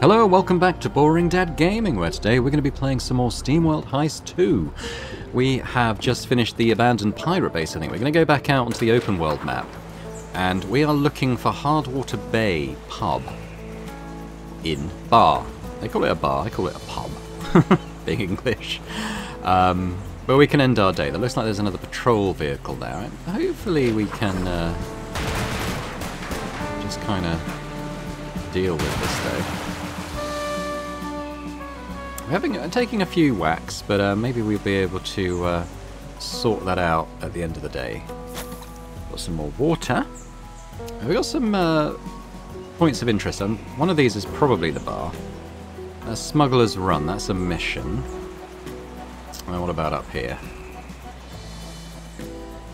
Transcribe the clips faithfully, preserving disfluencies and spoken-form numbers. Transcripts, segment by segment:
Hello, welcome back to Boring Dad Gaming, where today we're going to be playing some more SteamWorld Heist two. We have just finished the abandoned pirate base, I think. We're going to go back out onto the open world map, and we are looking for Hardwater Bay Pub. Inn. Bar. They call it a bar, I call it a pub. Big English. Um, but we can end our day. That looks like there's another patrol vehicle there. Hopefully we can uh, just kind of deal with this, though. I'm having, I'm taking a few whacks, but uh, maybe we'll be able to uh, sort that out at the end of the day. Got some more water. We've got some uh, points of interest. Um, one of these is probably the bar. Uh, Smuggler's Run, that's a mission. And what about up here?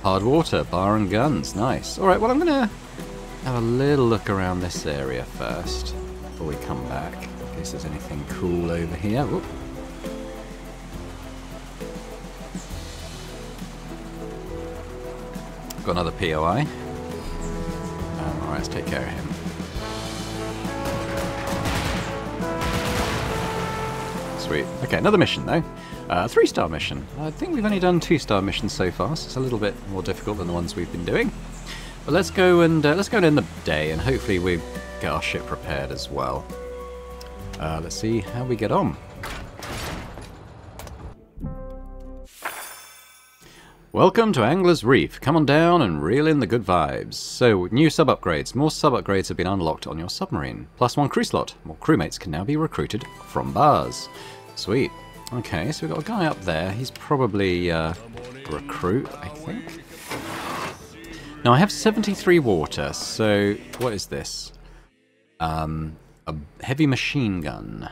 Hard water, bar and guns, nice. Alright, well I'm going to have a little look around this area first before we come back. In case there's anything cool over here. Whoop. Got another P O I. Um, Alright, let's take care of him. Sweet. Okay, another mission though. Uh, three-star mission. I think we've only done two-star missions so far, so it's a little bit more difficult than the ones we've been doing. But let's go and uh, let's go and end the day, and hopefully we get our ship repaired as well. Uh, let's see how we get on. Welcome to Angler's Reef. Come on down and reel in the good vibes. So, new sub-upgrades. More sub-upgrades have been unlocked on your submarine. Plus one crew slot. More crewmates can now be recruited from bars. Sweet. Okay, so we've got a guy up there. He's probably uh, a recruit, I think. Now, I have seventy-three water, so what is this? Um... A heavy machine gun.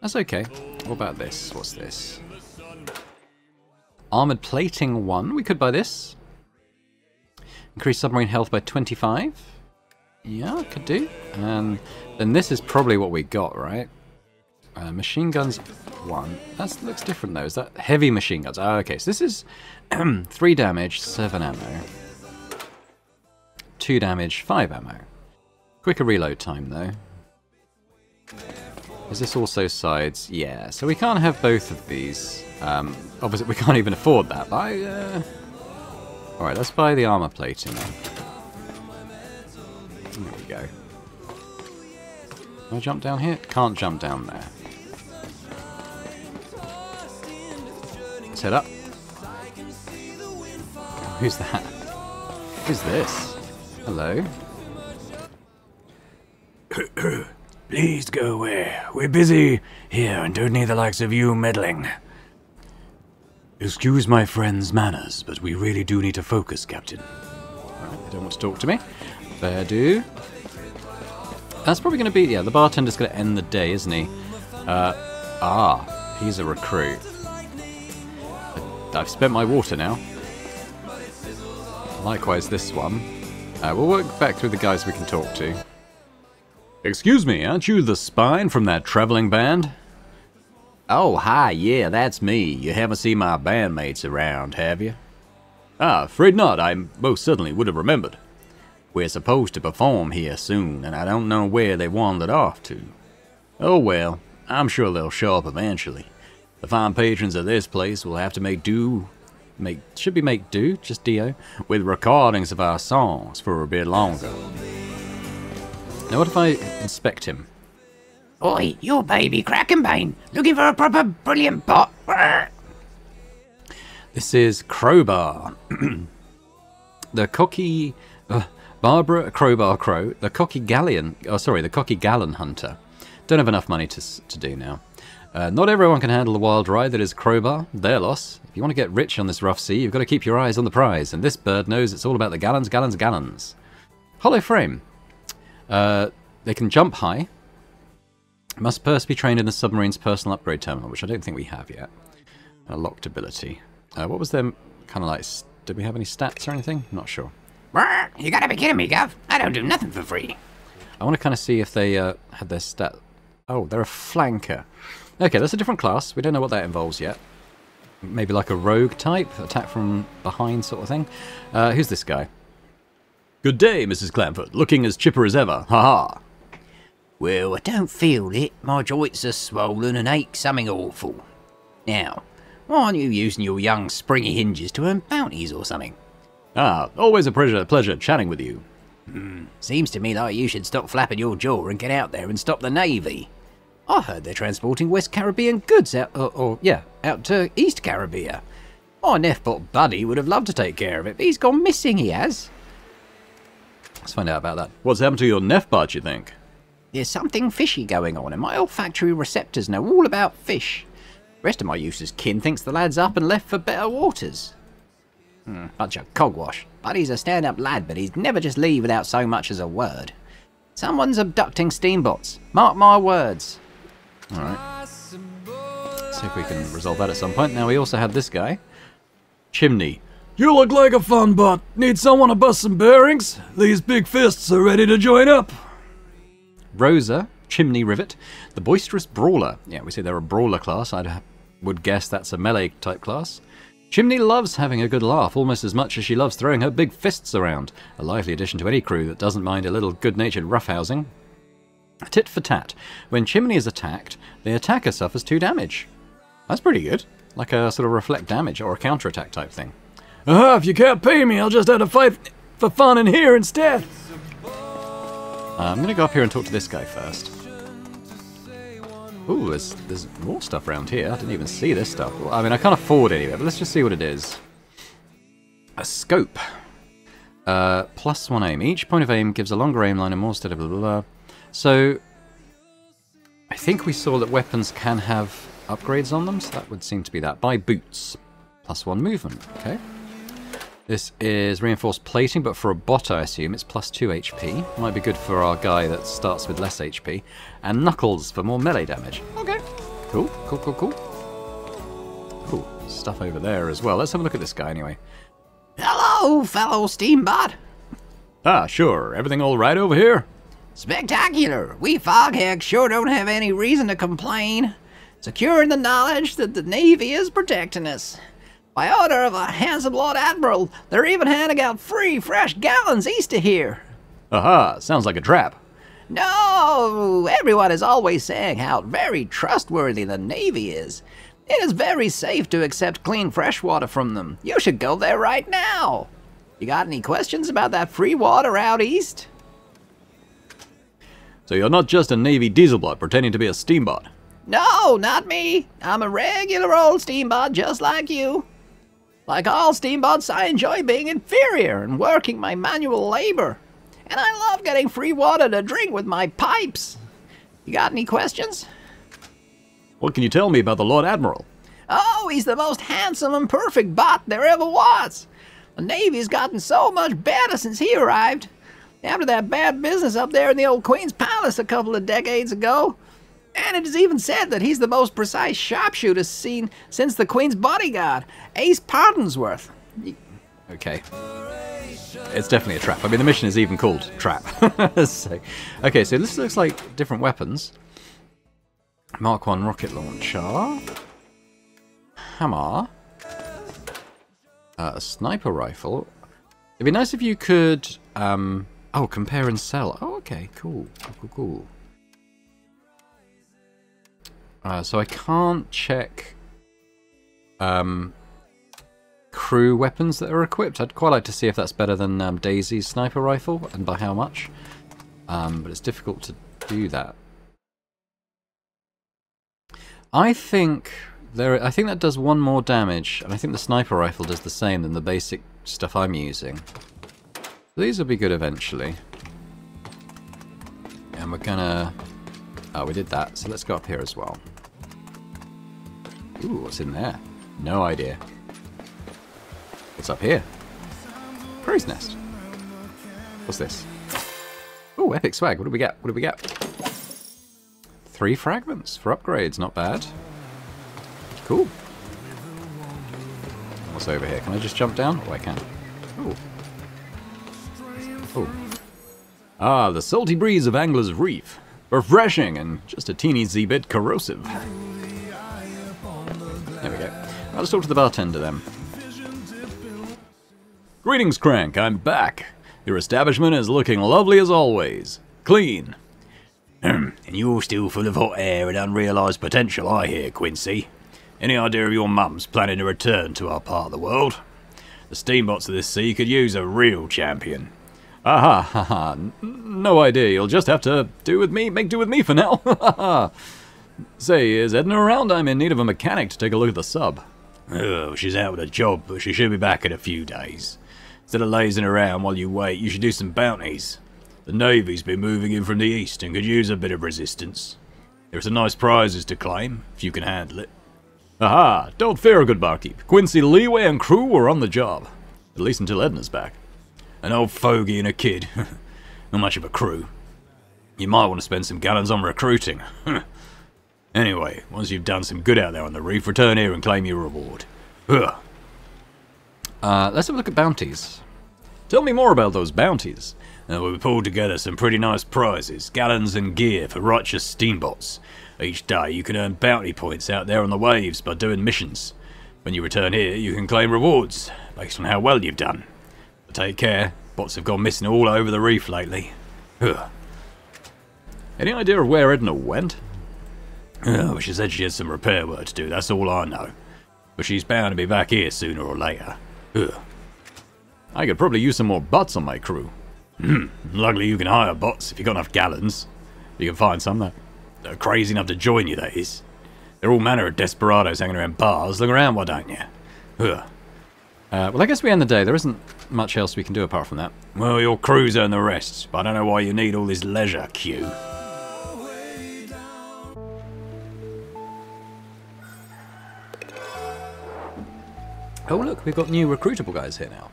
That's okay. What about this? What's this? Armoured plating one. We could buy this. Increase submarine health by twenty-five. Yeah, could do. And then this is probably what we got, right? Uh, machine guns one. That looks different though. Is that heavy machine guns? Ah, okay. So this is three damage, seven ammo. Two damage, five ammo. Quicker reload time though. Is this also sides? Yeah, so we can't have both of these. Um, obviously, we can't even afford that. But I, uh... all right, let's buy the armor plating. There we go. Can I jump down here? Can't jump down there. Let's head up. Who's that? Who's this? Hello. Please go away. We're busy here and don't need the likes of you meddling. Excuse my friend's manners, but we really do need to focus, Captain. Alright, they don't want to talk to me. Fair do. That's probably going to be... yeah, the bartender's going to end the day, isn't he? Uh, ah, he's a recruit. I've spent my water now. Likewise this one. Uh, we'll work back through the guys we can talk to. Excuse me, aren't you the spine from that traveling band? Oh, hi, yeah, that's me. You haven't seen my bandmates around, have you? Ah, afraid not. I most certainly would have remembered. We're supposed to perform here soon, and I don't know where they wandered off to. Oh well, I'm sure they'll show up eventually. The fine patrons of this place will have to make do... Make... should be make do, just do, with recordings of our songs for a bit longer. Now what if I inspect him? Oi, your baby Krakenbane! Looking for a proper brilliant pot! This is Crowbar. The cocky... Uh, Barbara Crowbar Crow. The cocky galleon... Oh, sorry, the cocky gallon hunter. Don't have enough money to, to do now. Uh, not everyone can handle the wild ride that is Crowbar. Their loss. If you want to get rich on this rough sea, you've got to keep your eyes on the prize. And this bird knows it's all about the gallons, gallons, gallons. Hollow frame. Uh, they can jump high. Must first be trained in the submarine's personal upgrade terminal, which I don't think we have yet. A locked ability. Uh, what was their kind of like? Did we have any stats or anything? I'm not sure. You gotta be kidding me, Gov. I don't do nothing for free. I want to kind of see if they uh, had their stat. Oh, they're a flanker. Okay, that's a different class. We don't know what that involves yet. Maybe like a rogue type, attack from behind sort of thing. Uh, who's this guy? Good day, Missus Clamford, looking as chipper as ever, haha. Well, I don't feel it. My joints are swollen and ache something awful. Now, why aren't you using your young springy hinges to earn bounties or something? Ah, always a pleasure, pleasure chatting with you. Hmm, seems to me like you should stop flapping your jaw and get out there and stop the Navy. I heard they're transporting West Caribbean goods out, or, or yeah, out to East Caribbean. My Nefbot buddy would have loved to take care of it, but he's gone missing, he has. Let's find out about that. What's happened to your Nefbot, you think? There's something fishy going on, and my olfactory receptors know all about fish. The rest of my useless kin thinks the lad's up and left for better waters. Hmm, bunch of cogwash. Buddy's a stand-up lad, but he's never just leave without so much as a word. Someone's abducting steambots. Mark my words. Alright. See if we can resolve that at some point. Now, we also had this guy. Chimney. You look like a fun bot. Need someone to bust some bearings? These big fists are ready to join up. Rosa. Chimney Rivet. The boisterous brawler. Yeah, we see they're a brawler class. I would guess that's a melee type class. Chimney loves having a good laugh almost as much as she loves throwing her big fists around. A lively addition to any crew that doesn't mind a little good-natured roughhousing. Tit for tat. When Chimney is attacked, the attacker suffers two damage. That's pretty good. Like a sort of reflect damage or a counter-attack type thing. Uh-huh, if you can't pay me, I'll just have to fight for fun in here instead. Uh, I'm going to go up here and talk to this guy first. Ooh, there's, there's more stuff around here. I didn't even see this stuff. Well, I mean, I can't afford any of it, but let's just see what it is. A scope. Uh, plus one aim. Each point of aim gives a longer aim line and more steady blah, blah, blah. So, I think we saw that weapons can have upgrades on them, so that would seem to be that. Buy boots. Plus one movement. Okay. This is reinforced plating, but for a bot, I assume, it's plus two H P. Might be good for our guy that starts with less H P. And knuckles for more melee damage. Okay. Cool, cool, cool, cool. Cool. Stuff over there as well. Let's have a look at this guy anyway. Hello, fellow Steambot. Ah, sure. Everything all right over here? Spectacular. We foghags sure don't have any reason to complain. Secure in the knowledge that the Navy is protecting us. By order of a handsome Lord Admiral, they're even handing out free fresh gallons east of here. Aha, sounds like a trap. No, everyone is always saying how very trustworthy the Navy is. It is very safe to accept clean fresh water from them. You should go there right now. You got any questions about that free water out east? So you're not just a Navy dieselbot pretending to be a steambot? No, not me. I'm a regular old steambot just like you. Like all steambots, I enjoy being inferior and working my manual labor. And I love getting free water to drink with my pipes. You got any questions? What can you tell me about the Lord Admiral? Oh, he's the most handsome and perfect bot there ever was. The Navy's gotten so much better since he arrived. After that bad business up there in the old Queen's Palace a couple of decades ago. And it is even said that he's the most precise sharpshooter seen since the Queen's bodyguard, Ace Pardonsworth. Okay. It's definitely a trap. I mean, the mission is even called Trap. so, okay, so this looks like different weapons. Mark one rocket launcher. Hammer. Uh, a sniper rifle. It'd be nice if you could... Um, oh, compare and sell. Oh, okay, cool. Cool, cool, cool. Uh, so I can't check um, crew weapons that are equipped. I'd quite like to see if that's better than um, Daisy's sniper rifle and by how much. Um, but it's difficult to do that. I think there. I think that does one more damage, and I think the sniper rifle does the same than the basic stuff I'm using. These will be good eventually. And we're gonna. Oh, we did that. So let's go up here as well. Ooh, what's in there? No idea. What's up here? Prairie's Nest. What's this? Ooh, epic swag. What do we get? What do we get? Three fragments for upgrades. Not bad. Cool. What's over here? Can I just jump down? Oh, I can. Ooh. Ooh. Ah, the salty breeze of Angler's Reef. Refreshing and just a teeny z bit corrosive. There we go. Let's talk to the bartender then. Greetings, Crank. I'm back. Your establishment is looking lovely as always. Clean. And you're still full of hot air and unrealised potential, I hear, Quincy. Any idea of your mum's planning a return to our part of the world? The steambots of this sea could use a real champion. Aha, ha ha. No idea. You'll just have to do with me, make do with me for now. Ha Say, is Edna around? I'm in need of a mechanic to take a look at the sub. Oh, she's out with a job, but she should be back in a few days. Instead of lazing around while you wait, you should do some bounties. The Navy's been moving in from the east and could use a bit of resistance. There are some nice prizes to claim, if you can handle it. Aha! Don't fear a good barkeep. Quincy, Leeway and crew were on the job. At least until Edna's back. An old fogey and a kid. Not much of a crew. You might want to spend some gallons on recruiting. Anyway, once you've done some good out there on the reef, return here and claim your reward. Ugh. Uh, let's have a look at bounties. Tell me more about those bounties. Uh, we pulled together some pretty nice prizes, gallons and gear for righteous steambots. Each day you can earn bounty points out there on the waves by doing missions. When you return here, you can claim rewards, based on how well you've done. But take care, bots have gone missing all over the reef lately. Ugh. Any idea of where Edna went? Oh, she said she had some repair work to do, that's all I know. But she's bound to be back here sooner or later. Ugh. I could probably use some more bots on my crew. Hmm, luckily you can hire bots if you've got enough gallons. You can find some that are crazy enough to join you, that is. They're all manner of desperados hanging around bars. Look around, why don't you? Ugh. Uh, well, I guess we end the day. There isn't much else we can do apart from that. Well, your crew's earned the rest, but I don't know why you need all this leisure, Q. Oh look, we've got new recruitable guys here now.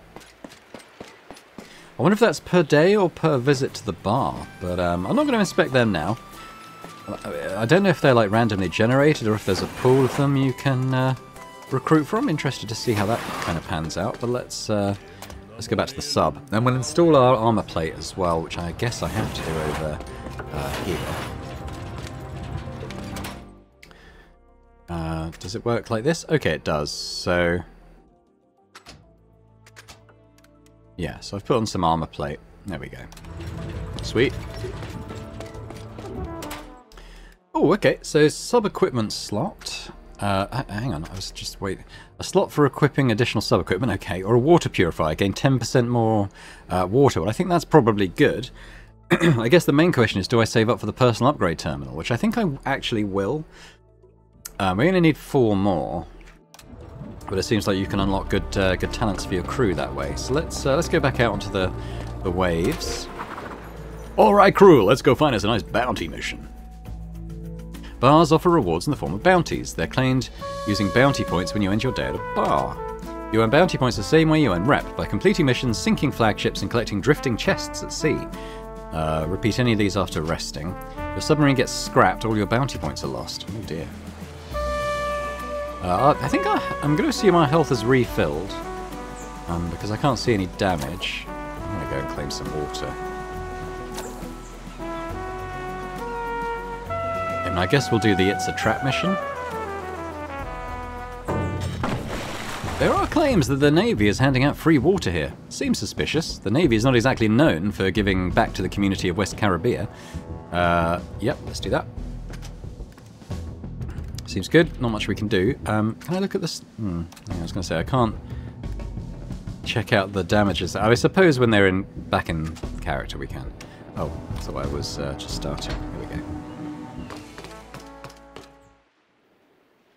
I wonder if that's per day or per visit to the bar, but um, I'm not going to inspect them now. I don't know if they're like randomly generated or if there's a pool of them you can uh, recruit from. I'm interested to see how that kind of pans out, but let's uh, let's go back to the sub. And we'll install our armor plate as well, which I guess I have to do over uh, here. Uh, does it work like this? Okay, it does, so... Yeah, so I've put on some armor plate. There we go. Sweet. Oh, okay, so sub-equipment slot. Uh, hang on, I was just waiting. A slot for equipping additional sub-equipment, okay. Or a water purifier, gain ten percent more uh, water. Well, I think that's probably good. I guess the main question is, do I save up for the personal upgrade terminal? Which I think I actually will. Um, we only need four more, but it seems like you can unlock good uh, good talents for your crew that way. So let's uh, let's go back out onto the the waves. All right, crew, let's go find us a nice bounty mission. Bars offer rewards in the form of bounties. They're claimed using bounty points when you end your day at a bar. You earn bounty points the same way you earn rep by completing missions, sinking flagships, and collecting drifting chests at sea. Uh, repeat any of these after resting. Your submarine gets scrapped, all your bounty points are lost. Oh dear. Uh, I think I, I'm going to assume my health is refilled, um, because I can't see any damage. I'm going to go and claim some water. And I guess we'll do the It's a Trap mission. There are claims that the Navy is handing out free water here. Seems suspicious. The Navy is not exactly known for giving back to the community of West Caribbean. Uh, yep, let's do that. Seems good. Not much we can do. Um, can I look at this? Hmm, I was going to say I can't check out the damages. I suppose when they're in back in character we can. Oh, so I was uh, just starting. Here we go.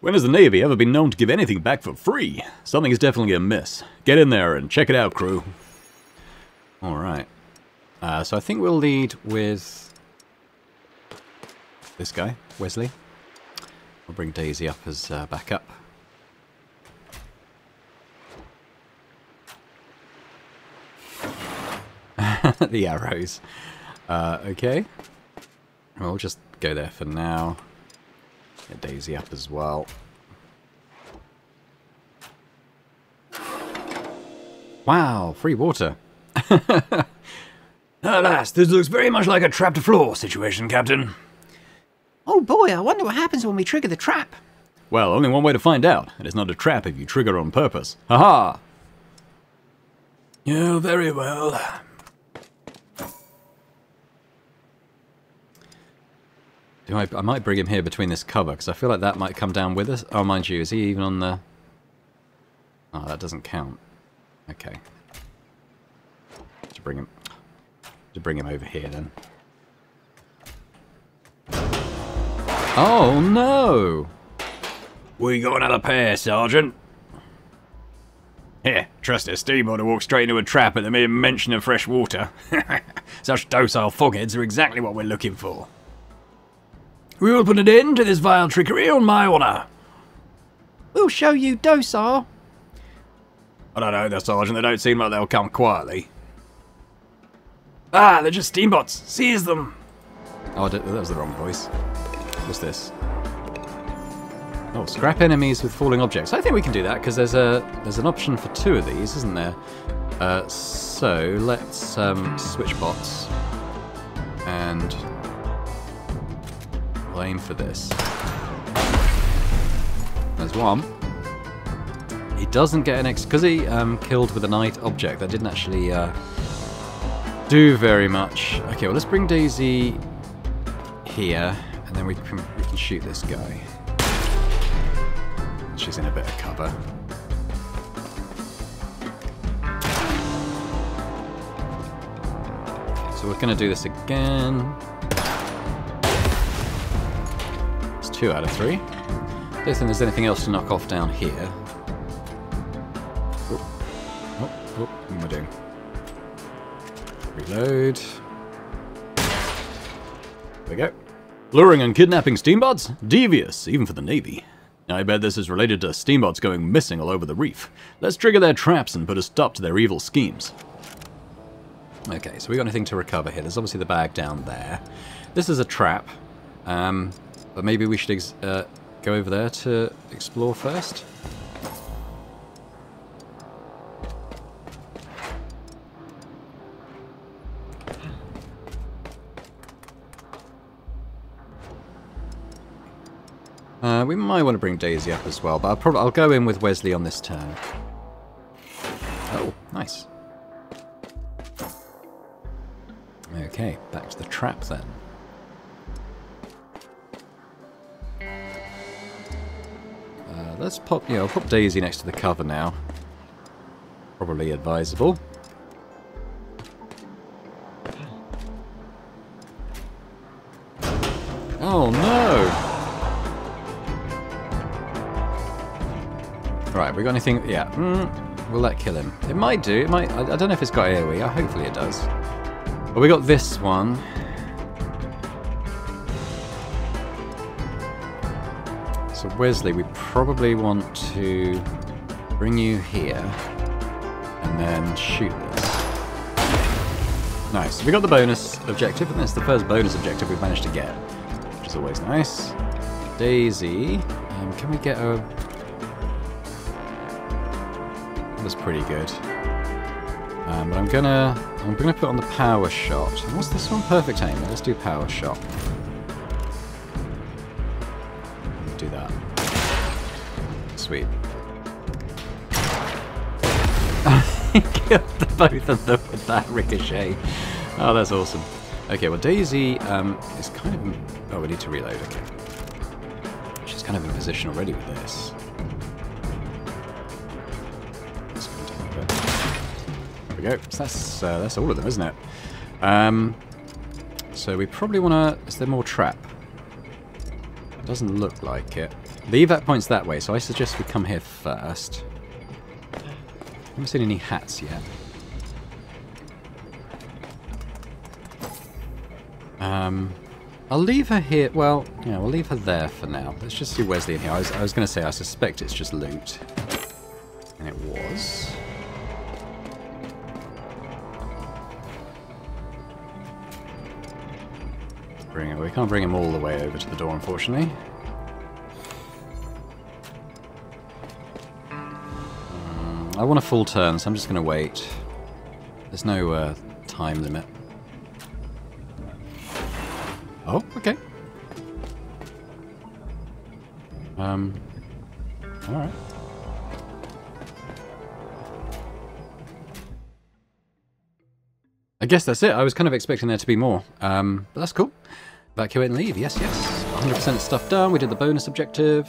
When has the Navy ever been known to give anything back for free? Something is definitely amiss. Get in there and check it out, crew. All right. Uh, so I think we'll lead with this guy, Wesley. We'll bring Daisy up as uh, backup. The arrows. Uh, okay. We'll just go there for now. Get Daisy up as well. Wow, free water. Alas, this looks very much like a trap-to-floor situation, Captain. Oh boy, I wonder what happens when we trigger the trap. Well, only one way to find out. It is not a trap if you trigger on purpose. Ha-ha! Yeah, very well. Do I, I might bring him here between this cover, because I feel like that might come down with us. Oh, mind you, is he even on the... Oh, that doesn't count. Okay. To bring him... To bring him over here, then. Oh, no! We got another pair, Sergeant. Here, trust a steamboat to walk straight into a trap at the mere mention of fresh water. Such docile fogheads are exactly what we're looking for. We will put an end to this vile trickery on my honour. We'll show you docile. I don't know, though, Sergeant. They don't seem like they'll come quietly. Ah, they're just steambots. Seize them. Oh, that was the wrong voice. What's this? Oh, scrap enemies with falling objects. I think we can do that, because there's a there's an option for two of these, isn't there? Uh, so let's um, switch bots and we'll aim for this. There's one. He doesn't get an ex because he um, killed with a knight object. That didn't actually uh, do very much. Okay, well let's bring Daisy here, and then we can we can shoot this guy. She's in a bit of cover. So we're gonna do this again. It's two out of three. Don't think there's anything else to knock off down here. Oop. Oop. Oop. What am I doing? Reload. There we go. Luring and kidnapping steambots? Devious, even for the Navy. I bet this is related to steamboats going missing all over the reef. Let's trigger their traps and put a stop to their evil schemes. Okay, so we got anything to recover here. There's obviously the bag down there. This is a trap, um, but maybe we should ex uh, go over there to explore first. Uh, we might want to bring Daisy up as well, but I'll probably I'll go in with Wesley on this turn. Oh, nice. Okay, back to the trap then. Uh, let's pop, yeah, I'll pop Daisy next to the cover now. Probably advisable. Oh no! Right, we got anything? Yeah, mm, we'll let kill him. It might do. It might. I, I don't know if it's got AoE. Hopefully it does. Well, we got this one. So Wesley, we probably want to bring you here and then shoot this. Nice. We got the bonus objective, and that's the first bonus objective we've managed to get, which is always nice. Daisy, um, can we get a? That's pretty good. Um, but I'm gonna I'm gonna put on the power shot. What's this one? Perfect aim. Let's do power shot. Do that. Sweet. He killed both of them with that ricochet. Oh, that's awesome. Okay, well Daisy um, is kind of. Oh, we need to reload. Okay. She's kind of in position already with this. Go. So that's uh, that's all of them, isn't it? Um, so we probably want to. Is there more trap? It doesn't look like it. The evac point's that way, so I suggest we come here first. I haven't seen any hats yet. Um, I'll leave her here. Well, yeah, we'll leave her there for now. Let's just see Wesley in here. I was, I was going to say I suspect it's just loot, and it was. Bring him. We can't bring him all the way over to the door, unfortunately. Um, I want a full turn, so I'm just going to wait. There's no uh, time limit. Oh, okay. Um. All right. I guess that's it. I was kind of expecting there to be more, um, but that's cool. Evacuate and leave, yes, yes. one hundred percent stuff done, we did the bonus objective.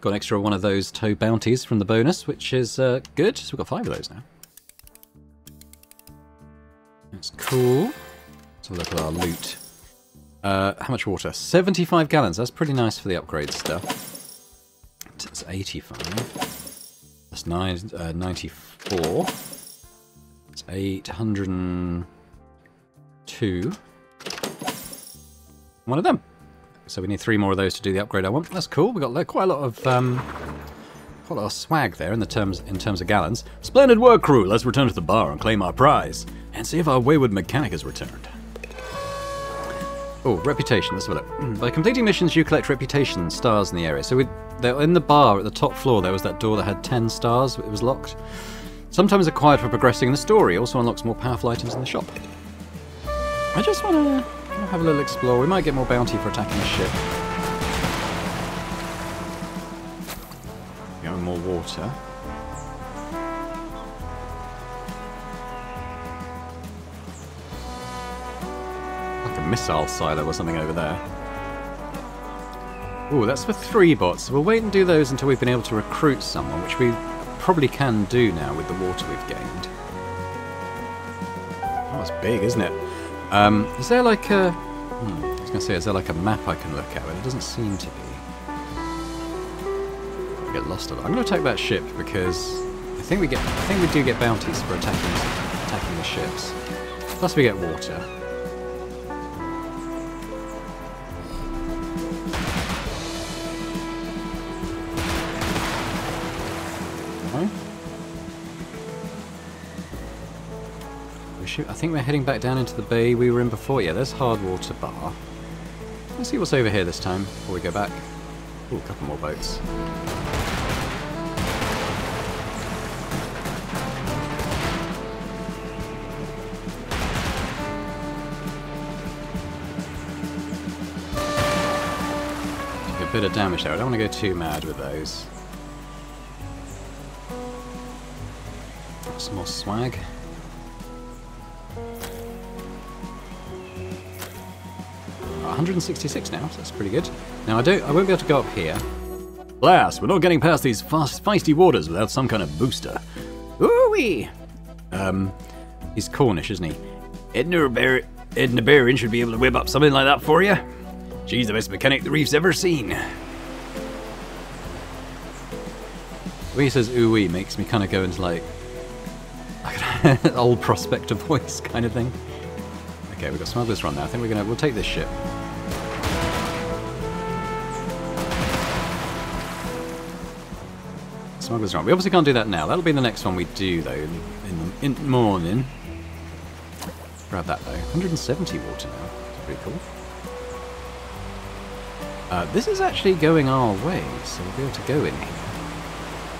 Got an extra one of those tow bounties from the bonus, which is uh, good. So we've got five of those now. That's cool. Let's have a look at our loot. Uh, how much water? seventy-five gallons. That's pretty nice for the upgrade stuff. That's eighty-five. That's nine, uh, ninety-four. That's eight hundred two. One of them. So we need three more of those to do the upgrade I want. That's cool. We got quite a lot of um, quite a lot of swag there in the terms in terms of gallons. Splendid work, crew. Let's return to the bar and claim our prize, and see if our wayward mechanic has returned. Oh, reputation. Let's have a look. By completing missions, you collect reputation stars in the area. So we, in the bar at the top floor, there was that door that had ten stars, but it was locked. Sometimes acquired for progressing in the story. Also unlocks more powerful items in the shop. I just want to. Have a little explore. We might get more bounty for attacking the ship. Going more water. Like a missile silo or something over there. Ooh, that's for three bots. We'll wait and do those until we've been able to recruit someone, which we probably can do now with the water we've gained. Oh, it's big, isn't it? Um, is there like a... Hmm, I was going to say, is there like a map I can look at? But it doesn't seem to be. I get lost a lot. I'm going to attack that ship because I think we get, I think we do get bounties for attacking attacking the ships. Plus we get water. I think we're heading back down into the bay we were in before. Yeah, there's Hardwater Bar. Let's see what's over here this time before we go back. Ooh, a couple more boats. Took a bit of damage there. I don't want to go too mad with those. Some more swag. one hundred sixty-six now, so that's pretty good. Now I don't, I won't be able to go up here. Blast! We're not getting past these fast, feisty waters without some kind of booster. Ooh-wee! Um, he's Cornish, isn't he? Edna Berrian, Edna Berrian should be able to whip up something like that for you. She's the best mechanic the reef's ever seen. When he says ooh-wee, makes me kind of go into like, like an old prospector voice kind of thing. Okay, we've got Smuggler's Run now. I think we're gonna, we'll take this ship. Smuggler's Run. We obviously can't do that now. That'll be the next one we do, though, in the, in the morning. Grab that, though. one hundred seventy water now. That's pretty cool. Uh, this is actually going our way, so we'll be able to go in here.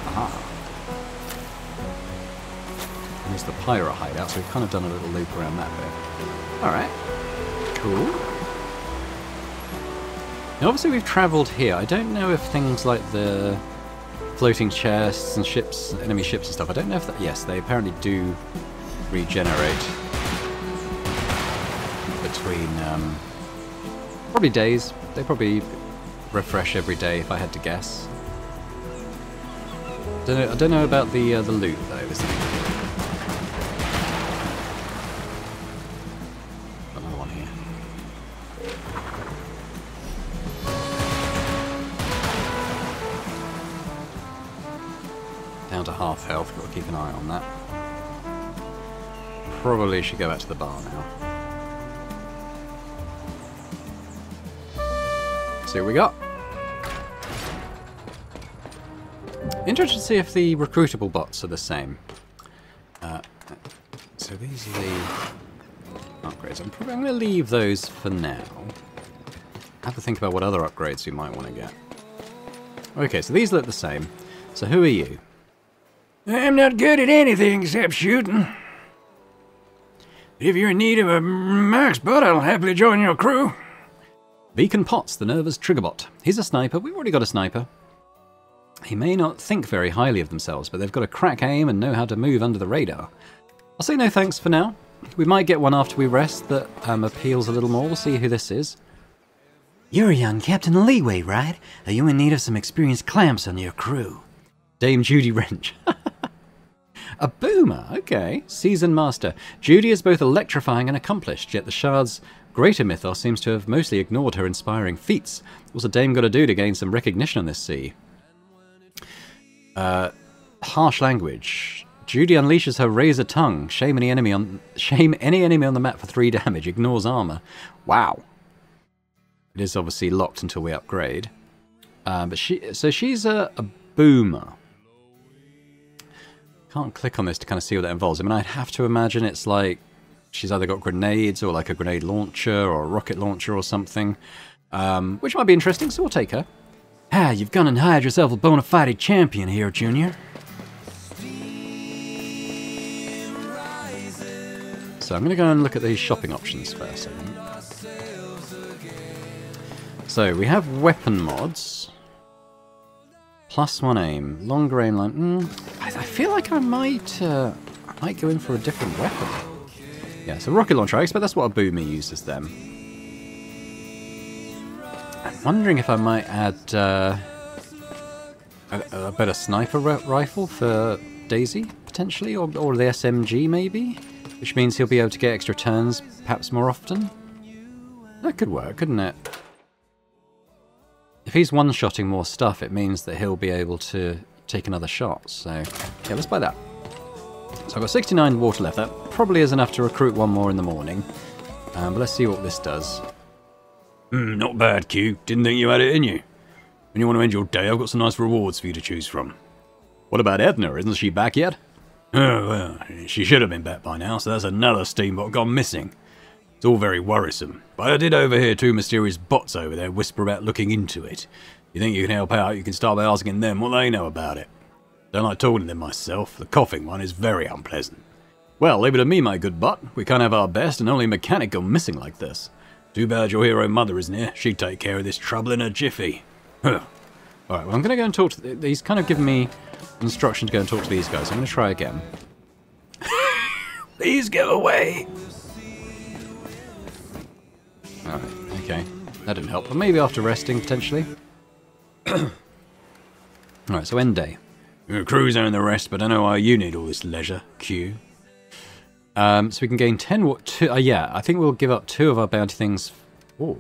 Aha. And it's the pirate hideout, so we've kind of done a little loop around that bit. Alright. Cool. Now, obviously, we've travelled here. I don't know if things like the... floating chests and ships, enemy ships and stuff. I don't know if that... Yes, they apparently do regenerate between... Um, probably days. They probably refresh every day, if I had to guess. I don't know, I don't know about the uh, the loot, though. Got another one here. Down to half health, got to keep an eye on that. Probably should go back to the bar now. See what we got. Interesting to see if the recruitable bots are the same. Uh, so these are the upgrades. I'm probably going to leave those for now. I have to think about what other upgrades we might want to get. Okay, so these look the same. So who are you? I'm not good at anything except shooting. If you're in need of a marksbot, I'll happily join your crew. Beacon Potts, the nervous triggerbot. He's a sniper. We've already got a sniper. He may not think very highly of themselves, but they've got a crack aim and know how to move under the radar. I'll say no thanks for now. We might get one after we rest that um, appeals a little more. We'll see who this is. You're a young Captain Leeway, right? Are you in need of some experienced clamps on your crew? Dame Judy Wrench. A boomer, okay. Seasoned master. Judy is both electrifying and accomplished, yet the Shard's greater mythos seems to have mostly ignored her inspiring feats. What's a dame gotta do to gain some recognition on this sea? Uh, harsh language. Judy unleashes her razor tongue. Shame any enemy on shame any enemy on the map for three damage. Ignores armor. Wow. It is obviously locked until we upgrade. Um, but she so she's a, a boomer. Can't click on this to kind of see what that involves. I mean, I'd have to imagine it's like she's either got grenades or like a grenade launcher or a rocket launcher or something, um, which might be interesting. So we'll take her. Ah, you've gone and hired yourself a bona fide champion here, Junior. So I'm going to go and look at these shopping options first, I think. So we have weapon mods. Plus one aim. Longer aim line. Mm, I, I feel like I might, uh, I might go in for a different weapon. Yeah, it's a rocket launcher. I expect that's what a boomer uses then. I'm wondering if I might add uh, a, a better sniper rifle for Daisy, potentially, or, or the S M G maybe, which means he'll be able to get extra turns perhaps more often. That could work, couldn't it? If he's one-shotting more stuff, it means that he'll be able to take another shot, so yeah, let's buy that. So I've got sixty-nine water left. That probably is enough to recruit one more in the morning, um, but let's see what this does. Mm, not bad, Q. Didn't think you had it in you. When you want to end your day, I've got some nice rewards for you to choose from. What about Edna? Isn't she back yet? Oh, well, she should have been back by now, so that's another SteamBot gone missing. It's all very worrisome, but I did overhear two mysterious bots over there whisper about looking into it. You think you can help out, you can start by asking them what they know about it. Don't like talking to them myself, the coughing one is very unpleasant. Well, leave it to me, my good butt. We can't have our best and only mechanic go missing like this. Too bad your hero mother isn't here, she'd take care of this trouble in a jiffy. Huh. Alright, well I'm going to go and talk to... Th he's kind of given me instruction to go and talk to these guys, I'm going to try again. Please go away! Alright, okay. That didn't help, but maybe after resting, potentially. Alright, so end day. Your crew's own the rest, but I know why you need all this leisure, Q. Um, so we can gain ten wa- two, uh, yeah, I think we'll give up two of our bounty things. Oh,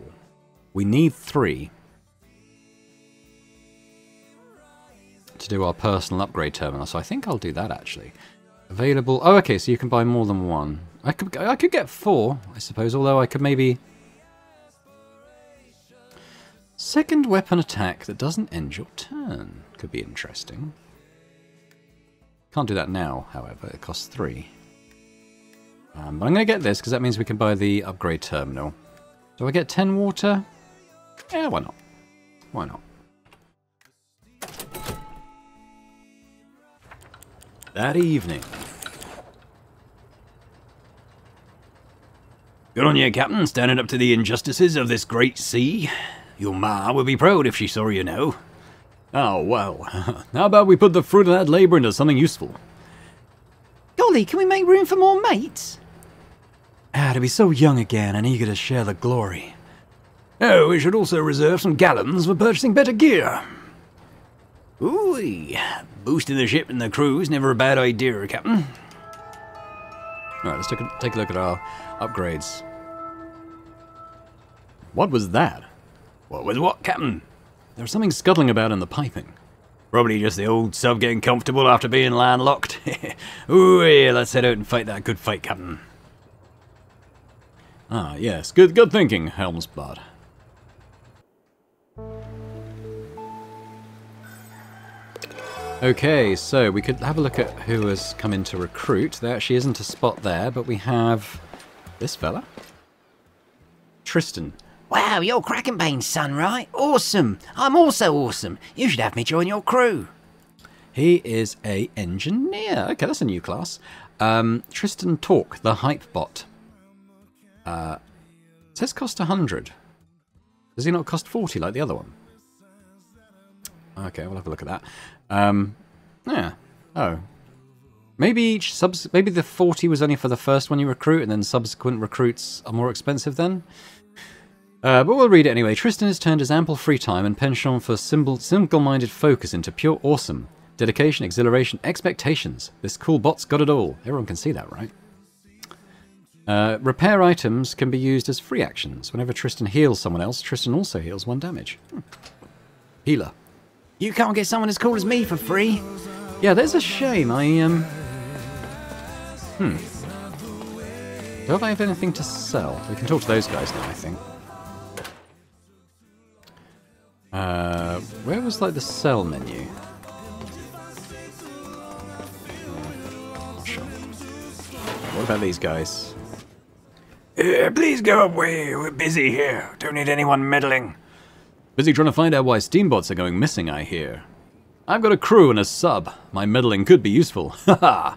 we need three. To do our personal upgrade terminal, so I think I'll do that, actually. Available, oh, okay, so you can buy more than one. I could, I could get four, I suppose, although I could maybe... Second weapon attack that doesn't end your turn. Could be interesting. Can't do that now, however. It costs three. Um, but I'm going to get this, because that means we can buy the upgrade terminal. Do I get ten water? Yeah, why not? Why not? That evening. Good on you, Captain, standing up to the injustices of this great sea. Your ma would be proud if she saw you know. Oh, well. How about we put the fruit of that labour into something useful? Golly, can we make room for more mates? Ah, to be so young again and eager to share the glory. Oh, we should also reserve some gallons for purchasing better gear. Ooh, boosting the ship and the crew is never a bad idea, Captain. Alright, let's take a, take a look at our upgrades. What was that? What was what, Captain? There was something scuttling about in the piping. Probably just the old sub getting comfortable after being landlocked. Ooh, yeah, let's head out and fight that good fight, Captain. Ah, yes, good good thinking, Helmsbot. Okay, so we could have a look at who has come in to recruit. There actually isn't a spot there, but we have this fella. Tristan. Wow, you're Krakenbane's son, right? Awesome! I'm also awesome. You should have me join your crew. He is a engineer. Okay, that's a new class. Um, Tristan Tork, the hype bot. Uh, it says cost one hundred. Does he not cost forty like the other one? Okay, we'll have a look at that. Um, yeah. Oh. Maybe each subs maybe the forty was only for the first one you recruit, and then subsequent recruits are more expensive then. Uh, but we'll read it anyway. Tristan has turned his ample free time and penchant for single-minded focus into pure awesome. Dedication, exhilaration, expectations. This cool bot's got it all. Everyone can see that, right? Uh, repair items can be used as free actions. Whenever Tristan heals someone else, Tristan also heals one damage. Hmm. Healer. You can't get someone as cool as me for free. Yeah, there's a shame. I, um... Hmm. Don't I have anything to sell? We can talk to those guys now, I think. Uh, where was, like, the sell menu? Sure. What about these guys? Uh, please go away. We're busy here. Don't need anyone meddling. Busy trying to find out why steamboats are going missing, I hear. I've got a crew and a sub. My meddling could be useful. Haha.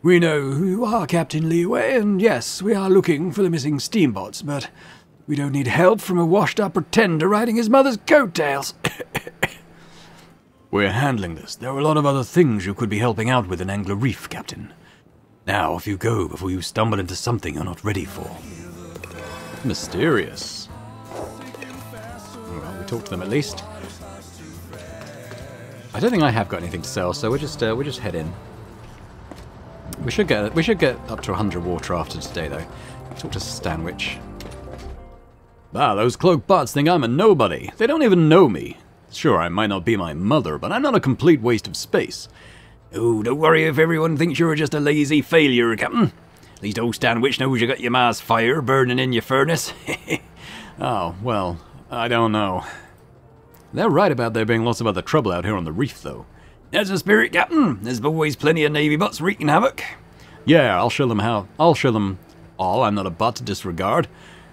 We know who you are, Captain Leeway, and yes, we are looking for the missing steamboats, but we don't need help from a washed-up pretender riding his mother's coattails. We're handling this. There are a lot of other things you could be helping out with in Angler's Reef, Captain. Now, off you go before you stumble into something you're not ready for. Mysterious. Well, we talked to them at least. I don't think I have got anything to sell, so we'll just uh, we'll just head in. We should get we should get up to one hundred water after today, though. Talk to Stanwich. Ah, those cloak bots think I'm a nobody. They don't even know me. Sure, I might not be my mother, but I'm not a complete waste of space. Oh, don't worry if everyone thinks you're just a lazy failure, Captain. At least old Stanwich knows you got your ma's fire burning in your furnace. Oh, well, I don't know. They're right about there being lots of other trouble out here on the reef, though. That's the spirit, Captain. There's always plenty of Navy bots wreaking havoc. Yeah, I'll show them how. I'll show them all I'm not a bot to disregard.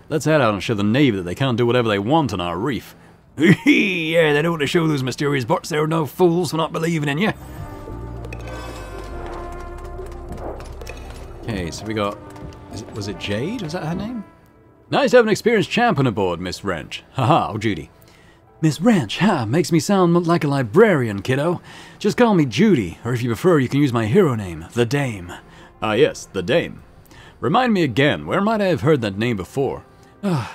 Let's head out and show the Navy that they can't do whatever they want on our reef. Yeah, they don't want to show those mysterious bots. They're no fools for not believing in you. Okay, so we got... Is it, was it Jade? Was that her name? Nice to have an experienced champion aboard, Miss Wrench. Haha, old Judy. Miss Wrench, ha, makes me sound like a librarian, kiddo. Just call me Judy, or if you prefer, you can use my hero name, the Dame. Ah, yes, the Dame. Remind me again, where might I have heard that name before? Ugh,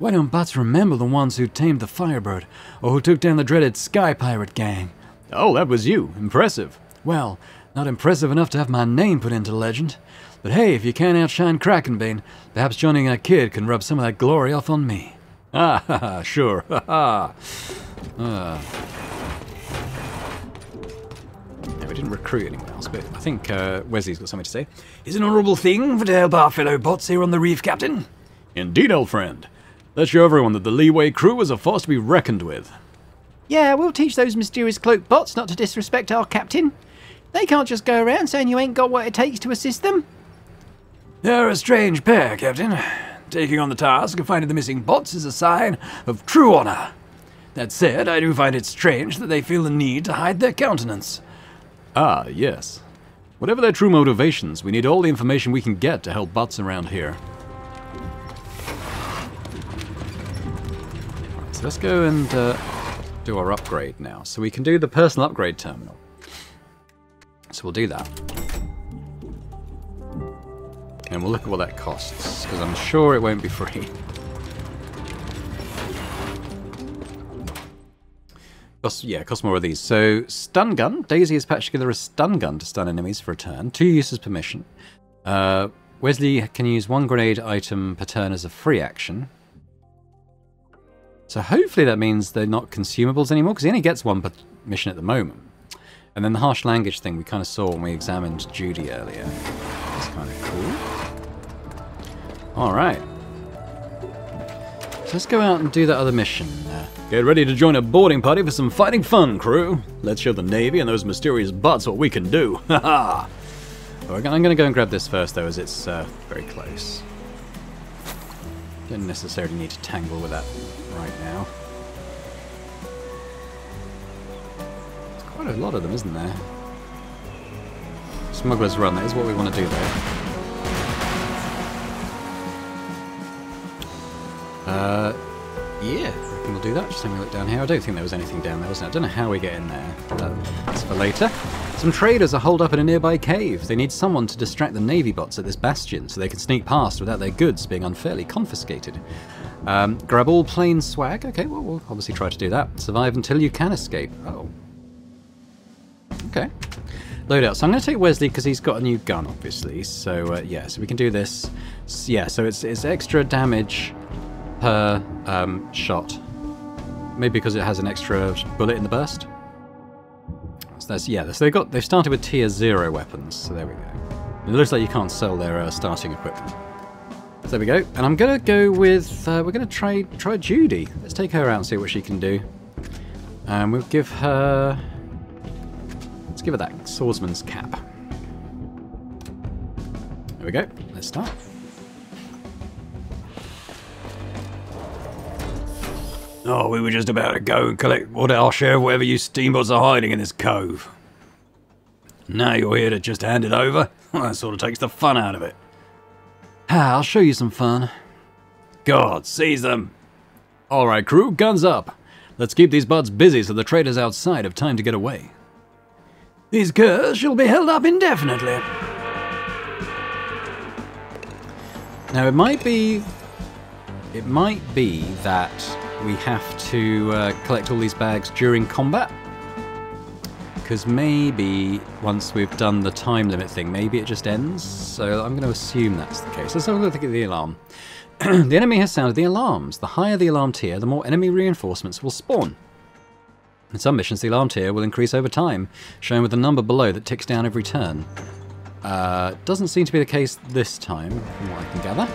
why don't bots remember the ones who tamed the Firebird, or who took down the dreaded Sky Pirate gang? Oh, that was you. Impressive. Well, not impressive enough to have my name put into legend. But hey, if you can't outshine Krakenbane, perhaps joining a kid can rub some of that glory off on me. Ah, ha, ha, sure, ha, ha. Uh. No, we didn't recruit anyone else, but I think uh, Wesley's got something to say. It's an honourable thing for to help our fellow bots here on the reef, Captain. Indeed, old friend. Let's show everyone that the Leeway crew is a force to be reckoned with. Yeah, we'll teach those mysterious cloak bots not to disrespect our Captain. They can't just go around saying you ain't got what it takes to assist them. They're a strange pair, Captain. Taking on the task of finding the missing bots is a sign of true honor. That said, I do find it strange that they feel the need to hide their countenance. Ah, yes. Whatever their true motivations, we need all the information we can get to help bots around here. So let's go and uh, do our upgrade now. So we can do the personal upgrade terminal. So we'll do that. And we'll look at what that costs, because I'm sure it won't be free. Cost, yeah, cost more of these. So, stun gun. Daisy has patched together a stun gun to stun enemies for a turn. Two uses per mission. Uh, Wesley can use one grenade item per turn as a free action. So hopefully that means they're not consumables anymore, because he only gets one per mission at the moment. And then the harsh language thing we kind of saw when we examined Judy earlier. That's kind of cool. Alright. So let's go out and do that other mission. Uh, Get ready to join a boarding party for some fighting fun, crew. Let's show the Navy and those mysterious bots what we can do. Haha! I'm going to go and grab this first, though, as it's uh, very close. Don't necessarily need to tangle with that right now. There's quite a lot of them, isn't there? Smuggler's Run, that is what we want to do, though. Uh, yeah, I reckon we'll do that. Just having a look down here. I don't think there was anything down there, wasn't it? I don't know how we get in there, but that's for later. Some traders are holed up in a nearby cave. They need someone to distract the Navy bots at this bastion so they can sneak past without their goods being unfairly confiscated. Um, grab all plain swag. Okay, well, we'll obviously try to do that. Survive until you can escape. Oh. Okay. Loadout. So I'm going to take Wesley because he's got a new gun, obviously. So, uh, yeah, so we can do this. Yeah, so it's, it's extra damage per um, shot. Maybe because it has an extra bullet in the burst. So that's, yeah, so they've, got, they've started with tier zero weapons. So there we go. It looks like you can't sell their uh, starting equipment. So there we go. And I'm going to go with... Uh, we're going to try, try Judy. Let's take her out and see what she can do. And um, we'll give her... Let's give her that swordsman's cap. There we go. Let's start. Oh, we were just about to go and collect what our share of whatever you steamboats are hiding in this cove. Now you're here to just hand it over? Well, that sort of takes the fun out of it. Ah, I'll show you some fun. God, seize them! Alright crew, guns up! Let's keep these buds busy so the traders outside have time to get away. These curs shall be held up indefinitely. Now it might be... It might be that... we have to uh, collect all these bags during combat, because maybe once we've done the time limit thing, maybe it just ends, so I'm going to assume that's the case. Let's have a look at the alarm. The enemy has sounded the alarms. The higher the alarm tier, the more enemy reinforcements will spawn. In some missions, the alarm tier will increase over time, shown with a number below that ticks down every turn. Uh, doesn't seem to be the case this time, from what I can gather.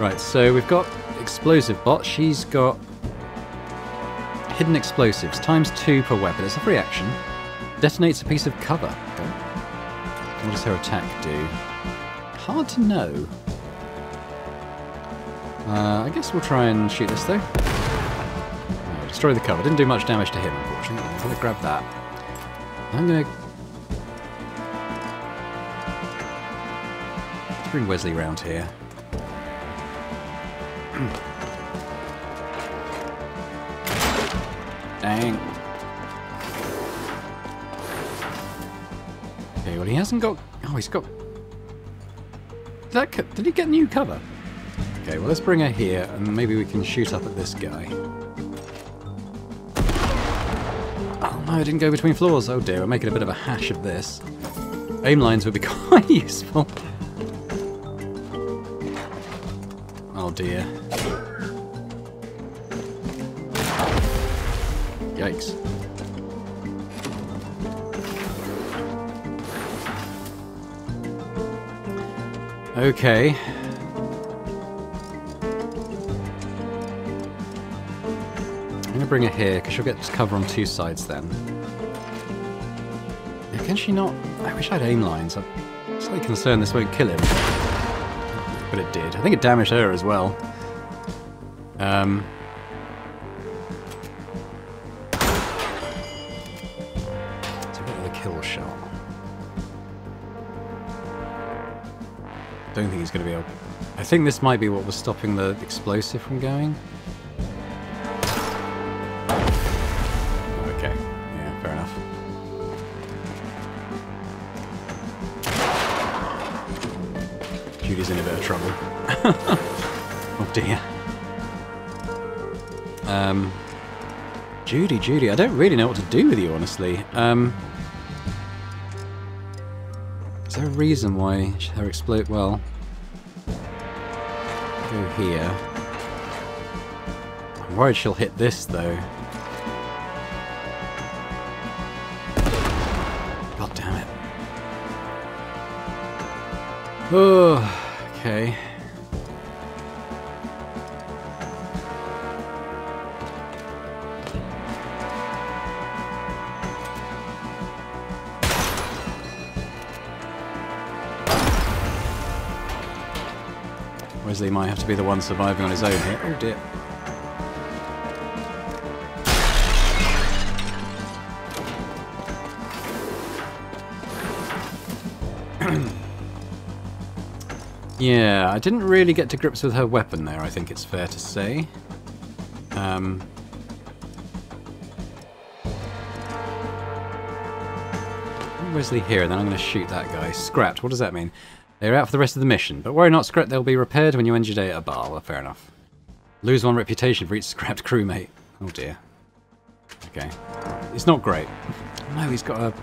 Right, so we've got... explosive bot. She's got hidden explosives times two per weapon. It's a free action. Detonates a piece of cover. What does her attack do? Hard to know. Uh, I guess we'll try and shoot this though. Oh, destroy the cover. Didn't do much damage to him, unfortunately. I'm gonna grab that. I'm gonna Let's bring Wesley round here. Dang. Okay, well he hasn't got... Oh, he's got... Did, that... Did he get new cover? Okay, well let's bring her here and maybe we can shoot up at this guy. Oh no, I didn't go between floors. Oh dear, we're making a bit of a hash of this. Aim lines would be quite useful. Oh dear. Yikes. Okay. I'm gonna bring her here, because she'll get cover on two sides then. Now, can she not? I wish I had aim lines. I'm slightly concerned this won't kill him. But it did. I think it damaged her as well. Um... Don't think he's going to be able. I think this might be what was stopping the explosive from going. Okay, yeah, fair enough. Judy's in a bit of trouble. Oh dear. Um, Judy, Judy, I don't really know what to do with you, honestly. Um. Is there a reason why her explode? Well, go here. I'm worried she'll hit this though. God damn it! Oh, okay. Wesley might have to be the one surviving on his own here. Oh dear. Yeah, I didn't really get to grips with her weapon there, I think it's fair to say. Um, Wesley here, and then I'm going to shoot that guy. Scrapped. What does that mean? They're out for the rest of the mission, but worry not, Scrapped. They'll be repaired when you end your day at a bar. Well, fair enough. Lose one reputation for each scrapped crewmate. Oh dear. Okay. It's not great. No, he's got a...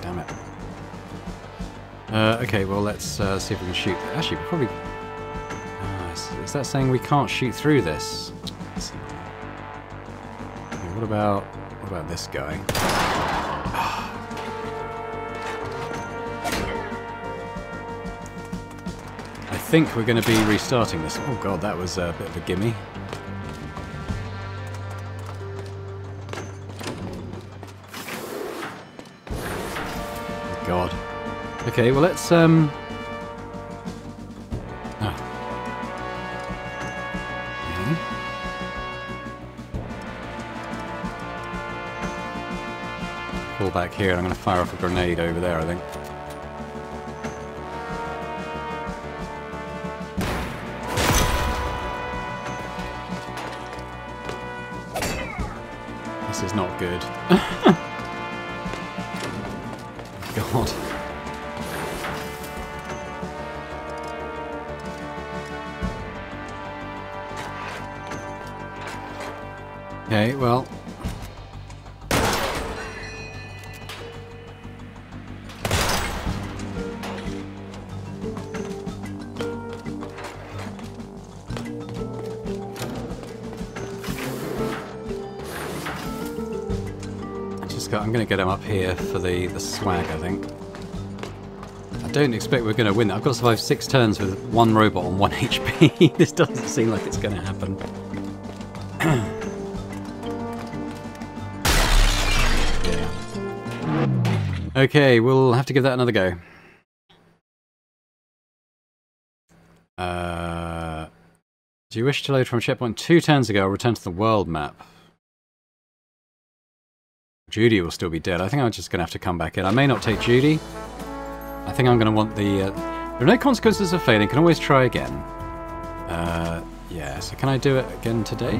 Damn it. Uh, okay, well, let's uh, see if we can shoot... Actually, we probably... Uh, is, is that saying we can't shoot through this? Let's see. Okay, what about... What about this guy? I think we're going to be restarting this. Oh god, that was a bit of a gimme. God. Okay, well let's um. Oh. Mm-hmm. Pull back here, and I'm going to fire off a grenade over there, I think. This is not good. God. Okay, well. I'm going to get him up here for the, the swag, I think. I don't expect we're going to win that. I've got to survive six turns with one robot on one H P. This doesn't seem like it's going to happen. Yeah. Okay, we'll have to give that another go. Uh, do you wish to load from checkpoint two turns ago or return to the world map? Judy will still be dead. I think I'm just going to have to come back in. I may not take Judy. I think I'm going to want the... Uh, there are no consequences of failing. Can always try again. Uh, yeah, so can I do it again today?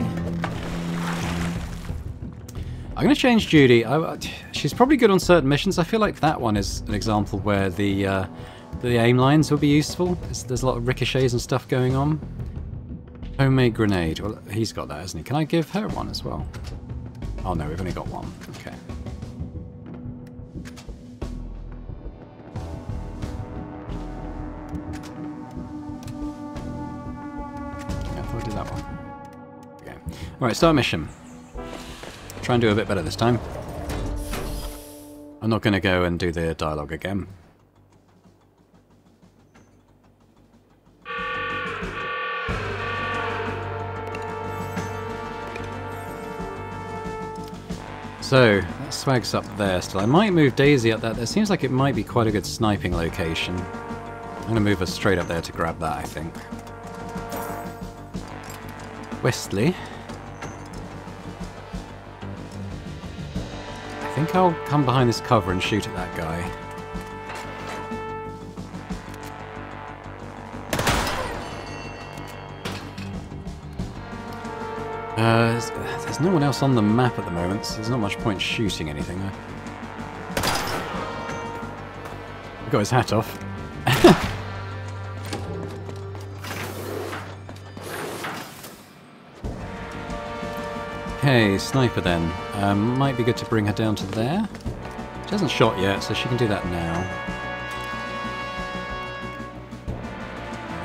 I'm going to change Judy. I, she's probably good on certain missions. I feel like that one is an example where the uh, the aim lines will be useful. There's, there's a lot of ricochets and stuff going on. Homemade grenade. Well, he's got that, hasn't he? Can I give her one as well? Oh no, we've only got one. Okay. Yeah, I thought I did that one. Okay. Alright, start mission. Try and do a bit better this time. I'm not going to go and do the dialogue again. So, that swag's up there still. I might move Daisy up there. There seems like it might be quite a good sniping location. I'm going to move her straight up there to grab that, I think. Wesley. I think I'll come behind this cover and shoot at that guy. Uh, there's, there's no one else on the map at the moment, so there's not much point shooting anything. I got his hat off. Okay, sniper then. Um, might be good to bring her down to there. She hasn't shot yet, so she can do that now.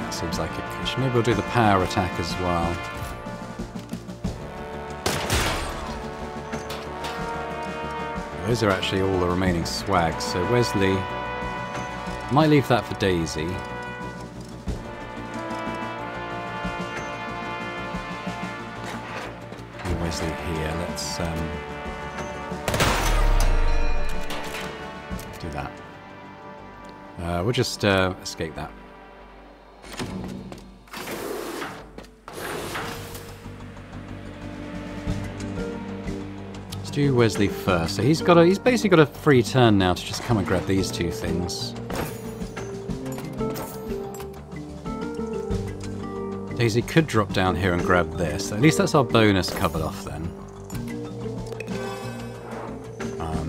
That seems like it. Maybe we'll do the power attack as well. Those are actually all the remaining swag, so Wesley might leave that for Daisy. And Wesley here, let's um, do that. Uh, we'll just uh, escape that. Do Wesley first. So he's got a, he's basically got a free turn now to just come and grab these two things. Daisy could drop down here and grab this. At least that's our bonus covered off then. Um,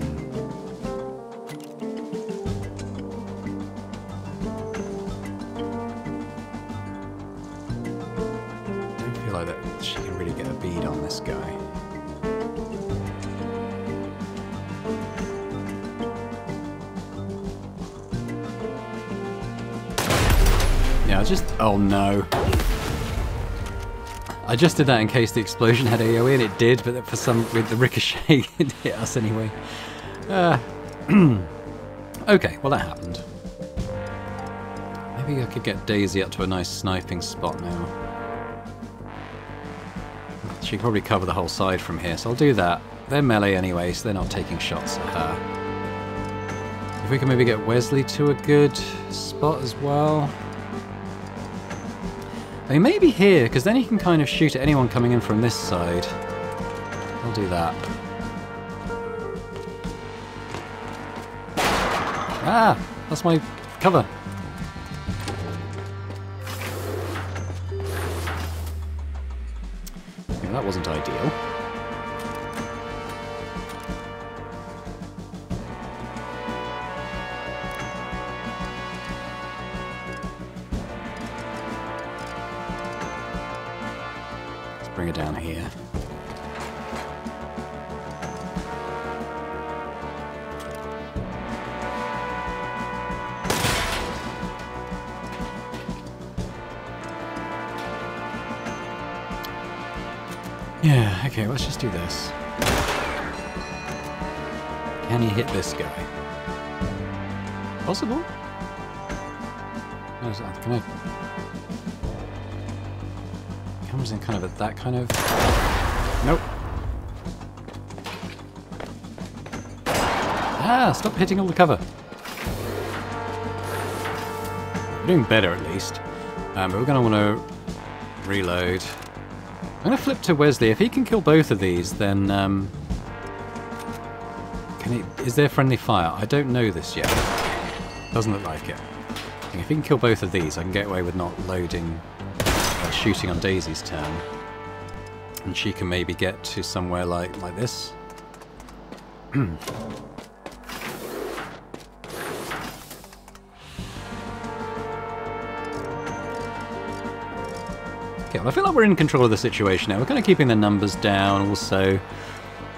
I just... Oh no. I just did that in case the explosion had A O E, and it did, but for some... with the ricochet, it hit us anyway. Uh, okay, well that happened. Maybe I could get Daisy up to a nice sniping spot now. She can probably cover the whole side from here, so I'll do that. They're melee anyway, so they're not taking shots at her. If we can maybe get Wesley to a good spot as well. I mean, maybe here, because then he can kind of shoot at anyone coming in from this side. I'll do that. Ah! That's my cover. Yeah, that wasn't ideal. Bring it down here. Yeah, okay, let's just do this. Can he hit this guy? Possible? No, can I... in kind of a, that kind of... Nope. Ah, stop hitting all the cover. We're doing better at least. Um, but we're going to want to reload. I'm going to flip to Wesley. If he can kill both of these, then... Um, can he, is there friendly fire? I don't know this yet. Doesn't look like it. If he can kill both of these, I can get away with not loading... shooting on Daisy's turn, and she can maybe get to somewhere like like this. Okay, well I feel like we're in control of the situation now. We're kind of keeping the numbers down. Also,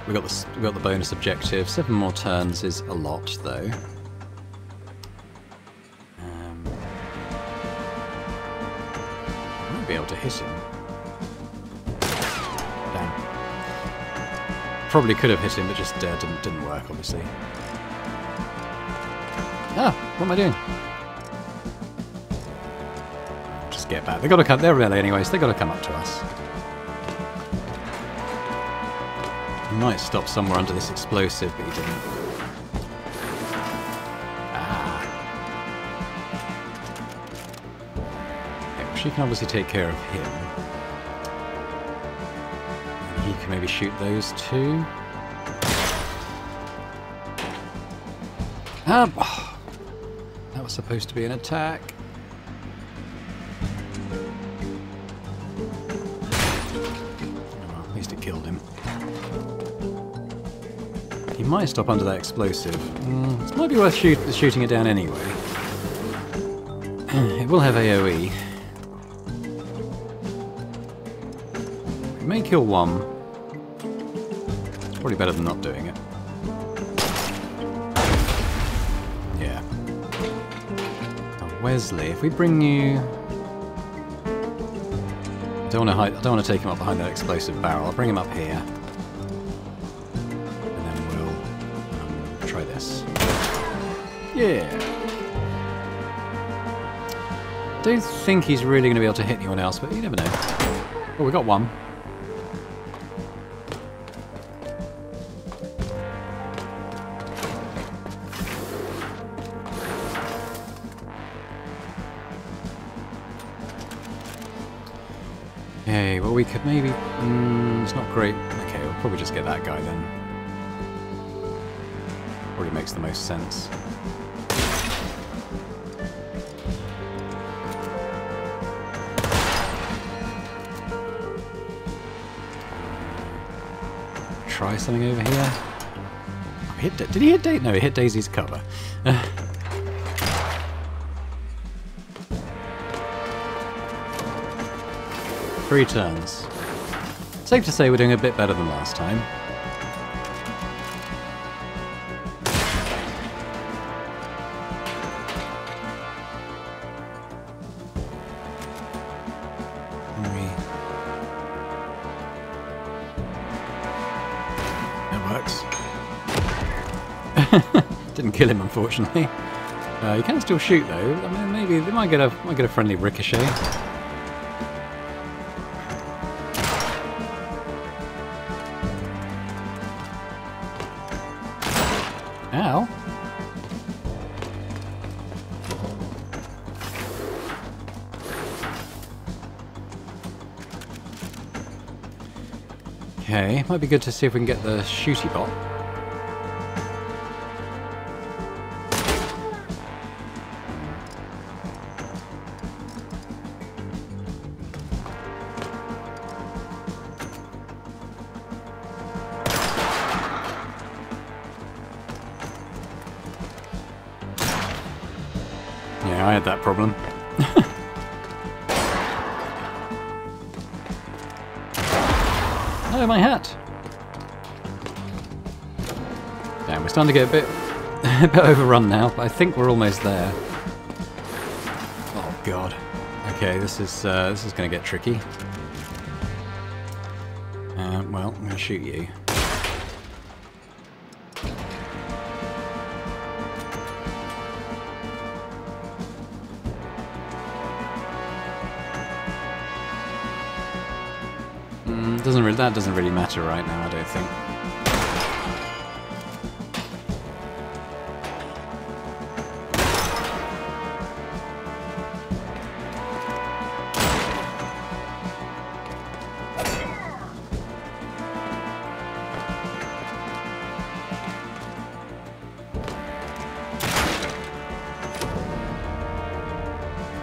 we got the we got the bonus objective. Seven more turns is a lot though. Hit him. Damn. Probably could have hit him, but just uh, didn't didn't work, obviously. Ah, what am I doing? Just get back. They got to come. They're really anyways. They got to come up to us. He might stop somewhere under this explosive, but he didn't. She can obviously take care of him. And he can maybe shoot those two. Ah, oh, that was supposed to be an attack. Oh, at least it killed him. He might stop under that explosive. Mm, it might be worth shoot, shooting it down anyway. It will have A O E. May kill one. Probably better than not doing it. Yeah. Now Wesley, if we bring you, I don't want to hide. I don't want to take him up behind that explosive barrel. I'll bring him up here, and then we'll um, try this. Yeah. Don't think he's really going to be able to hit anyone else, but you never know. Oh, we got one. Hey, well we could maybe... Mm, it's not great. Okay, we'll probably just get that guy then. Probably makes the most sense. Try something over here. I hit da- did he hit Daisy? No, he hit Daisy's cover. Three turns. Safe to say we're doing a bit better than last time. works. Didn't kill him, unfortunately. Uh, you can still shoot, though. I mean, maybe they might get a might get a friendly ricochet. Ow. Okay, might be good to see if we can get the shooty bot. Yeah, I had that problem. My hat. Damn, we're starting to get a bit, a bit overrun now, but I think we're almost there. Oh god. Okay, this is uh, this is going to get tricky. Uh, well, I'm going to shoot you. Doesn't really, that doesn't really matter right now, I don't think.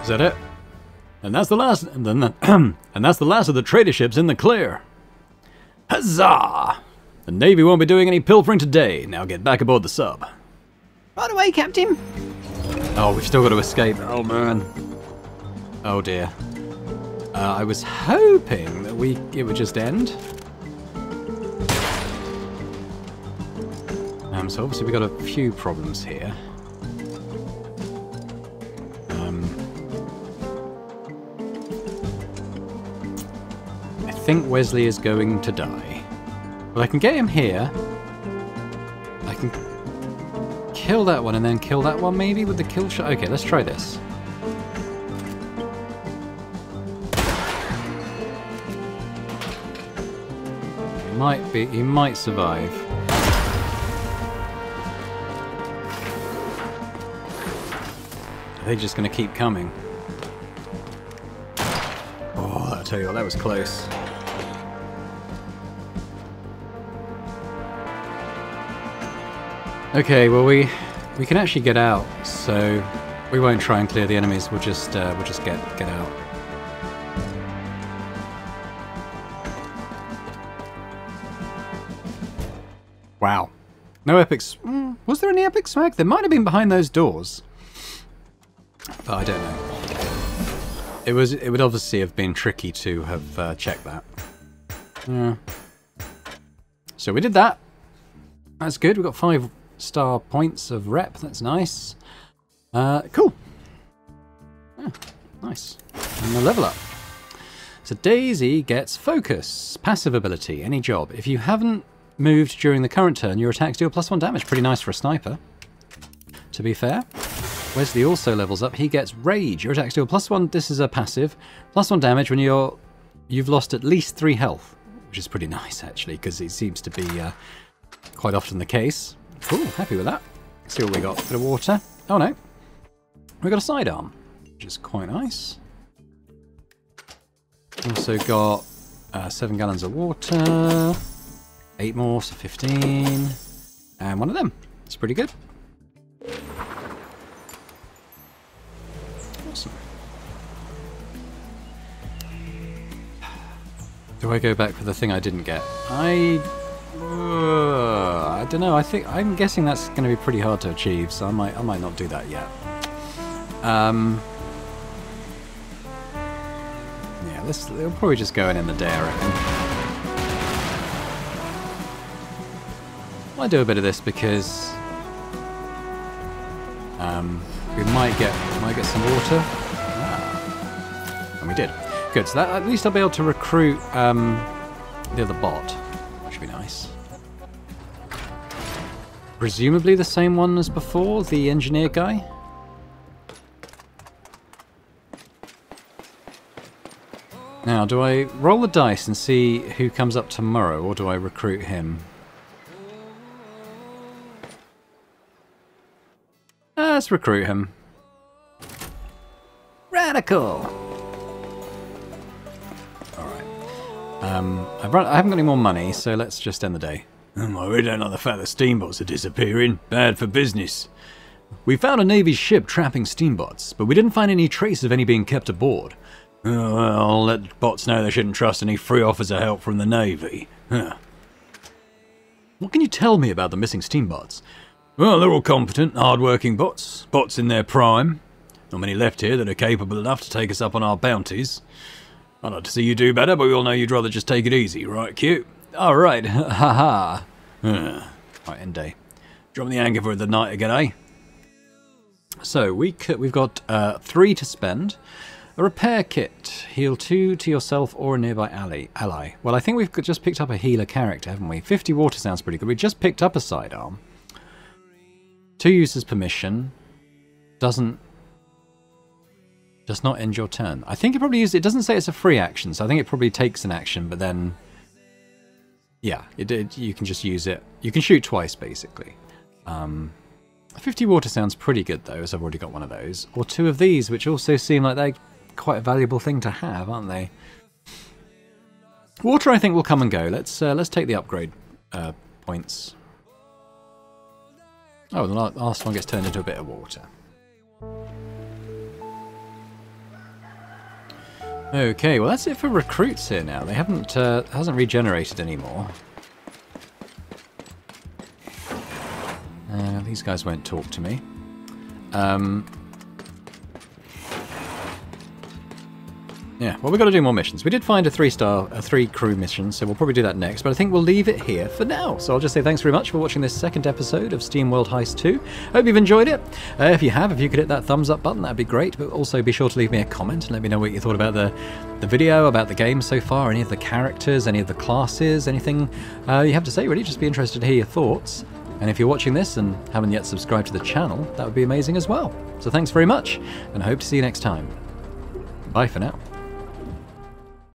Is that it? And that's the last. And then, the, and that's the last of the trader ships in the clear. Huzzah! The Navy won't be doing any pilfering today. Now get back aboard the sub. Right away, Captain. Oh, we've still got to escape. Oh, man. Oh, dear. Uh, I was hoping that we it would just end. Um, so obviously we've got a few problems here. I think Wesley is going to die. Well, I can get him here. I can kill that one and then kill that one maybe with the kill shot. Okay, let's try this. He might be, he might survive. Are they just going to keep coming? Oh, I'll tell you what, that was close. Okay, well we we can actually get out, so we won't try and clear the enemies. We'll just uh, we'll just get get out. Wow, no epics. Mm, was there any epic swag? There might have been behind those doors, but I don't know. It was it would obviously have been tricky to have uh, checked that. Yeah. So we did that. That's good. We got five star points of rep, that's nice. Uh, cool. Yeah, nice. And the level up. So Daisy gets focus, passive ability, any job. If you haven't moved during the current turn, your attacks deal plus one damage. Pretty nice for a sniper, to be fair. Wesley also levels up. He gets rage. Your attacks deal plus one, this is a passive, plus one damage when you're, you've lost at least three health, which is pretty nice actually, because it seems to be uh, quite often the case. Cool, happy with that. Let's see what we got. Bit of water. Oh no. We got a sidearm, which is quite nice. Also got uh, seven gallons of water, eight more, so fifteen, and one of them. It's pretty good. Awesome. Do I go back for the thing I didn't get? I. Uh, I don't know. I think I'm guessing that's going to be pretty hard to achieve, so I might I might not do that yet. Um, yeah, let's. They'll probably just go in in the day, I reckon. I might do a bit of this because um, we might get we might get some water, ah. And we did. Good. So that, at least I'll be able to recruit um, the other bot. Be nice. Presumably the same one as before, the engineer guy. Now, do I roll the dice and see who comes up tomorrow, or do I recruit him? Uh, let's recruit him. Radical! Alright. Um, I've run, I haven't got any more money, so let's just end the day. I'm worried about the fact that steamboats are disappearing. Bad for business. We found a Navy ship trapping steamboats, but we didn't find any trace of any being kept aboard. Oh, well, I'll let bots know they shouldn't trust any free officer help from the Navy. Huh. What can you tell me about the missing steambots? Well, they're all competent, hard-working bots. Bots in their prime. Not many left here that are capable enough to take us up on our bounties. I'd like to see you do better, but we all know you'd rather just take it easy, right, Q? Alright, haha. Alright, end day. Drop the anchor for the night again, eh? So, we could, we've got uh, three to spend. A repair kit. Heal two to yourself or a nearby ally. Well, I think we've just picked up a healer character, haven't we? fifty water sounds pretty good. We just picked up a sidearm. Two uses permission. Doesn't... Does not end your turn. I think it probably is... It doesn't say it's a free action, so I think it probably takes an action, but then... Yeah, it, it, you can just use it. You can shoot twice, basically. Um... fifty water sounds pretty good, though, as I've already got one of those. Or two of these, which also seem like they... quite a valuable thing to have, aren't they? Water, I think, will come and go. Let's uh, let's take the upgrade uh, points. Oh, the last one gets turned into a bit of water. Okay, well that's it for recruits here now. They haven't uh, hasn't regenerated anymore. Uh, these guys won't talk to me. Um. Yeah, well, we've got to do more missions. We did find a three-star, a three-crew mission, so we'll probably do that next, but I think we'll leave it here for now. So I'll just say thanks very much for watching this second episode of SteamWorld Heist two. Hope you've enjoyed it. Uh, if you have, if you could hit that thumbs-up button, that'd be great, but also be sure to leave me a comment and let me know what you thought about the, the video, about the game so far, any of the characters, any of the classes, anything uh, you have to say, really. Just be interested to hear your thoughts. And if you're watching this and haven't yet subscribed to the channel, that would be amazing as well. So thanks very much, and I hope to see you next time. Bye for now.